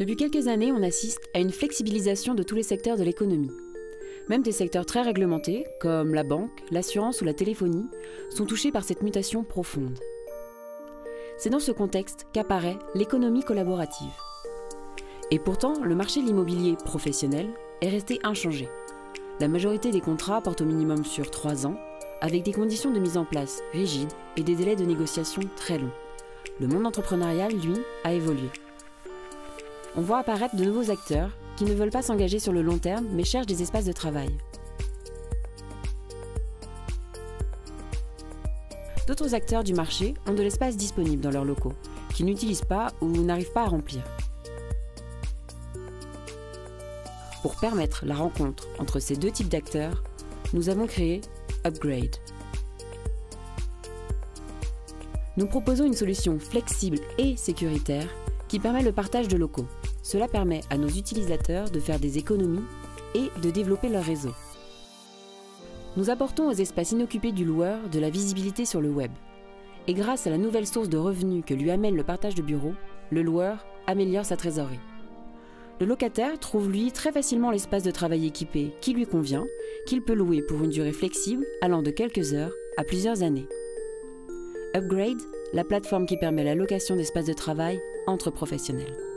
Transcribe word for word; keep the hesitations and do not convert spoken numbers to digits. Depuis quelques années, on assiste à une flexibilisation de tous les secteurs de l'économie. Même des secteurs très réglementés, comme la banque, l'assurance ou la téléphonie, sont touchés par cette mutation profonde. C'est dans ce contexte qu'apparaît l'économie collaborative. Et pourtant, le marché de l'immobilier professionnel est resté inchangé. La majorité des contrats portent au minimum sur trois ans, avec des conditions de mise en place rigides et des délais de négociation très longs. Le monde entrepreneurial, lui, a évolué. On voit apparaître de nouveaux acteurs qui ne veulent pas s'engager sur le long terme mais cherchent des espaces de travail. D'autres acteurs du marché ont de l'espace disponible dans leurs locaux, qu'ils n'utilisent pas ou n'arrivent pas à remplir. Pour permettre la rencontre entre ces deux types d'acteurs, nous avons créé Hub Grade. Nous proposons une solution flexible et sécuritaire qui permet le partage de locaux. Cela permet à nos utilisateurs de faire des économies et de développer leur réseau. Nous apportons aux espaces inoccupés du loueur de la visibilité sur le web. Et grâce à la nouvelle source de revenus que lui amène le partage de bureaux, le loueur améliore sa trésorerie. Le locataire trouve lui très facilement l'espace de travail équipé qui lui convient, qu'il peut louer pour une durée flexible allant de quelques heures à plusieurs années. Hub Grade, la plateforme qui permet la location d'espaces de travail entre professionnels.